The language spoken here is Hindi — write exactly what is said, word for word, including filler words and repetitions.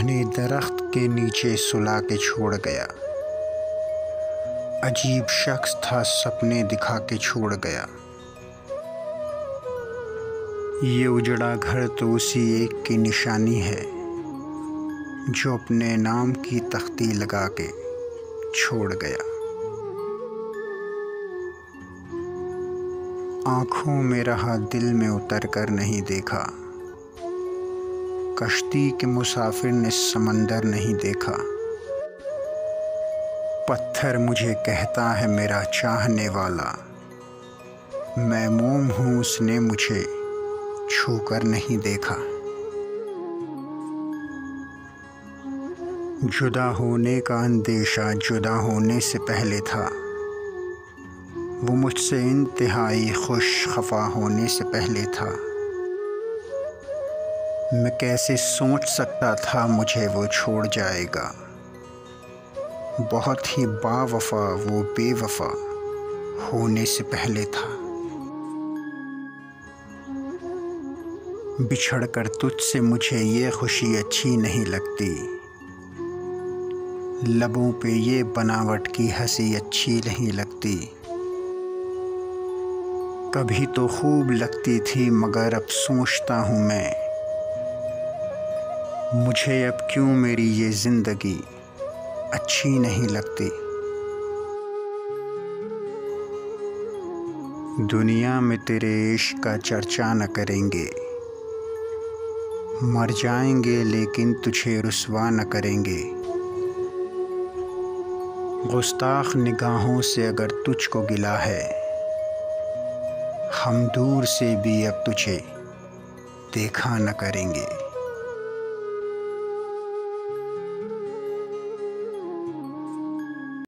घने दरख्त के नीचे सुला के छोड़ गया। अजीब शख्स था, सपने दिखा के छोड़ गया। ये उजड़ा घर तो उसी एक की निशानी है जो अपने नाम की तख्ती लगा के छोड़ गया। आँखों में रहा, दिल में उतर कर नहीं देखा। कश्ती के मुसाफिर ने समंदर नहीं देखा। पत्थर मुझे कहता है मेरा चाहने वाला, मैं मोम हूँ, उसने मुझे छू कर नहीं देखा। जुदा होने का अंदेशा जुदा होने से पहले था, वो मुझसे इंतहाई खुश खफा होने से पहले था। मैं कैसे सोच सकता था मुझे वो छोड़ जाएगा। बहुत ही बावफा वो बेवफा होने से पहले था। बिछड़ कर तुझसे मुझे ये खुशी अच्छी नहीं लगती, लबों पे ये बनावट की हंसी अच्छी नहीं लगती। कभी तो खूब लगती थी, मगर अब सोचता हूँ मैं, मुझे अब क्यों मेरी ये ज़िंदगी अच्छी नहीं लगती। दुनिया में तेरे इश्क का चर्चा न करेंगे, मर जाएंगे लेकिन तुझे रुसवा न करेंगे। गुस्ताख निगाहों से अगर तुझको गिला है, हम दूर से भी अब तुझे देखा न करेंगे।